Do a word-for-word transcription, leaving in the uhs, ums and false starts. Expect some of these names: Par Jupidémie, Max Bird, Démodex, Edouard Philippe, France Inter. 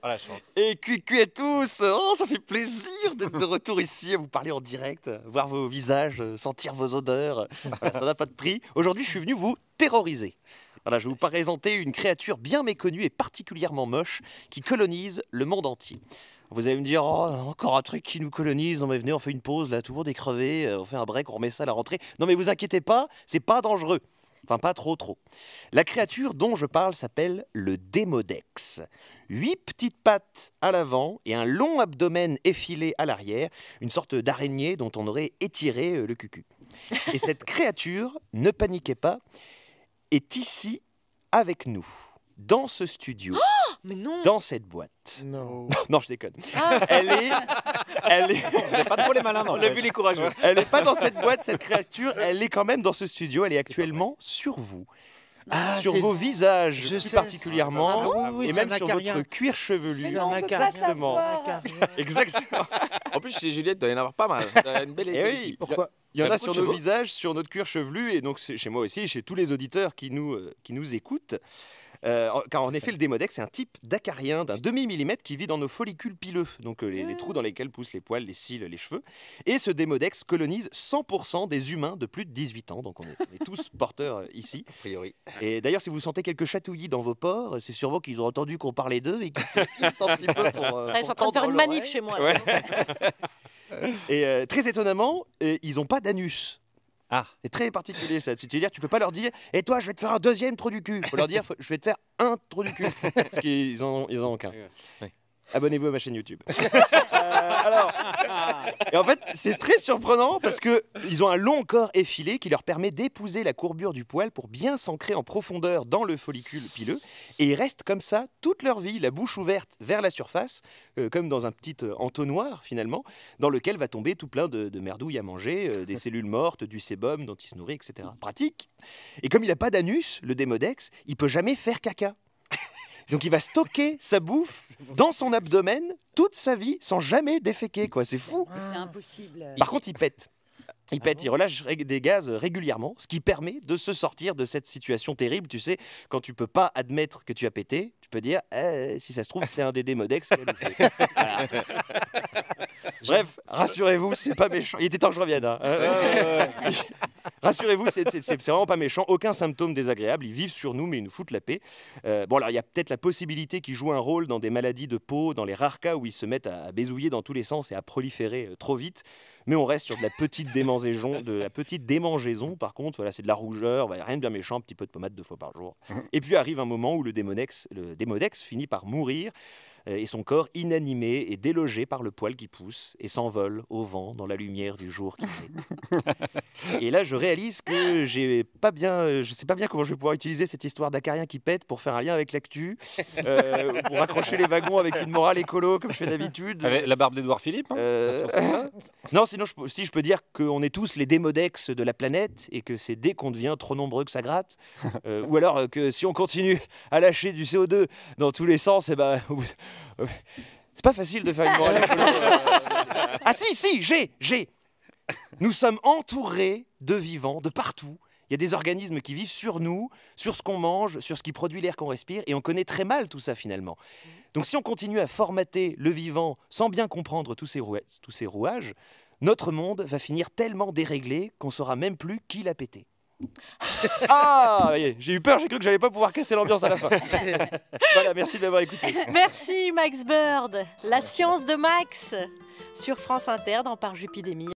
Bird. Ah, la chance. Et cuicui à tous. Oh, ça fait plaisir d'être de retour ici, à vous parler en direct, voir vos visages, sentir vos odeurs. Voilà, ça n'a pas de prix. Aujourd'hui, je suis venu vous terroriser. Voilà, je vais vous présenter une créature bien méconnue et particulièrement moche qui colonise le monde entier. Vous allez me dire, oh, encore un truc qui nous colonise, non mais venez, on fait une pause, là, tout le monde est crevé, on fait un break, on remet ça à la rentrée. Non mais vous inquiétez pas, c'est pas dangereux. Enfin, pas trop, trop. La créature dont je parle s'appelle le Démodex. Huit petites pattes à l'avant et un long abdomen effilé à l'arrière, une sorte d'araignée dont on aurait étiré le cucu. Et cette créature, ne paniquez pas, est ici avec nous, dans ce studio. Oh, mais non. Dans cette boîte. No. Non, je déconne. Ah. Elle est... Elle est... Vous n'êtes pas trop les malins, non. On a vu les courageux. Elle n'est pas dans cette boîte, cette créature. Elle est quand même dans ce studio. Elle est actuellement sur vous. Ah, sur vos visages, je plus sais, particulièrement, ah, bon, oui, oui, et même sur votre cuir chevelu. C'est un incarnement. Exactement. En plus, chez Juliette, il doit y en avoir pas mal. Une belle et oui, pourquoi il y en a sur nos visages, sur notre cuir chevelu, et donc chez moi aussi, chez tous les auditeurs qui nous, euh, qui nous écoutent. Euh, car en effet, le Démodex, c'est un type d'acarien d'un demi-millimètre qui vit dans nos follicules pileux, donc euh, les, les trous dans lesquels poussent les poils, les cils, les cheveux. Et ce Démodex colonise cent pour cent des humains de plus de dix-huit ans, donc on est, on est tous porteurs euh, ici. A priori. Et d'ailleurs, si vous sentez quelques chatouillis dans vos pores, c'est sûrement qu'ils ont entendu qu'on parlait d'eux et qu'ils se un petit peu pour. Euh, ouais, pour ils sont en train de faire une manif chez moi. Ouais. Et euh, très étonnamment, euh, ils n'ont pas d'anus. Ah. C'est très particulier ça, c'est-à-dire tu peux pas leur dire et eh toi je vais te faire un deuxième trou du cul. Faut leur dire je vais te faire un trou du cul parce qu'ils en ils en ont qu'un. Oui. Abonnez-vous à ma chaîne YouTube. euh, alors, et en fait c'est très surprenant parce que ils ont un long corps effilé qui leur permet d'épouser la courbure du poil pour bien s'ancrer en profondeur dans le follicule pileux et ils restent comme ça toute leur vie, la bouche ouverte vers la surface, euh, comme dans un petit euh, entonnoir finalement, dans lequel va tomber tout plein de, de merdouilles à manger, euh, des cellules mortes, du sébum dont il se nourrit, et cetera. Pratique. Et comme il n'a pas d'anus, le Démodex, il peut jamais faire caca. Donc il va stocker sa bouffe dans son abdomen toute sa vie sans jamais déféquer, quoi. C'est fou. C'est impossible. Par contre, il pète. Il pète, ah bon, il relâche des gaz régulièrement, ce qui permet de se sortir de cette situation terrible. Tu sais, quand tu peux pas admettre que tu as pété, tu peux dire, eh, si ça se trouve, c'est un des Démodex. Voilà. Bref, rassurez-vous, c'est pas méchant. Il était temps que je revienne. Hein. Euh... Rassurez-vous, c'est vraiment pas méchant. Aucun symptôme désagréable. Ils vivent sur nous, mais ils nous foutent la paix. Euh, bon, alors, il y a peut-être la possibilité qu'ils jouent un rôle dans des maladies de peau, dans les rares cas où ils se mettent à, à bézouiller dans tous les sens et à proliférer euh, trop vite. Mais on reste sur de la petite démence. De la petite démangeaison, par contre, voilà, c'est de la rougeur, rien de bien méchant, un petit peu de pommade deux fois par jour. Et puis arrive un moment où le Démodex, le Démodex finit par mourir euh, et son corps inanimé est délogé par le poil qui pousse et s'envole au vent dans la lumière du jour qui fait. Et là, je réalise que j'ai pas bien, euh, je sais pas bien comment je vais pouvoir utiliser cette histoire d'acarien qui pète pour faire un lien avec l'actu, euh, pour raccrocher les wagons avec une morale écolo comme je fais d'habitude. La barbe d'Edouard Philippe. Hein euh... Non, sinon, je, si je peux dire qu'on est tous les Démodex de la planète et que c'est dès qu'on devient trop nombreux que ça gratte, euh, ou alors que si on continue à lâcher du C O deux dans tous les sens, et ben euh, c'est pas facile de faire une morale. euh, ah si si j'ai j'ai. Nous sommes entourés de vivants de partout. Il y a des organismes qui vivent sur nous, sur ce qu'on mange, sur ce qui produit l'air qu'on respire, et on connaît très mal tout ça finalement. Donc si on continue à formater le vivant sans bien comprendre tous ces rouages, tous ces rouages notre monde va finir tellement déréglé qu'on ne saura même plus qui l'a pété. Ah, j'ai eu peur, j'ai cru que j'allais pas pouvoir casser l'ambiance à la fin. Voilà, merci de m'avoir écouté. Merci Max Bird, la science de Max, sur France Inter dans Par Jupidémie.